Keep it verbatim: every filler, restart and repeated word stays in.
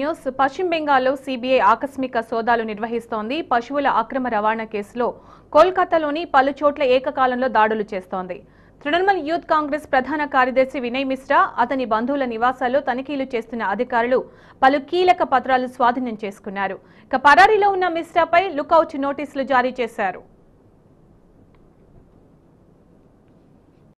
News పశ్చిమ బెంగాల్లో CBI ఆకస్మిక సోదాలు నిర్వహిస్తోంది. పశువుల అక్రమ రవాణా కేసులో కోల్కతాలోని పలు చోట్ల ఏకకాలంలో దాడులు చేస్తోంది. తృణమూల్ యూత్ కాంగ్రెస్ ప్రధాన కార్యదర్శి వినయ్ మిశ్రా అతని బంధువుల నివాసాల్లో తనిఖీలు చేస్తున్న అధికారులు పలు కీలక పత్రాలు స్వాధీనం చేసుకున్నారు. ఇక పరారీలో ఉన్న మిశ్రాపై లుకౌట్ నోటీసులు జారీ చేశారు.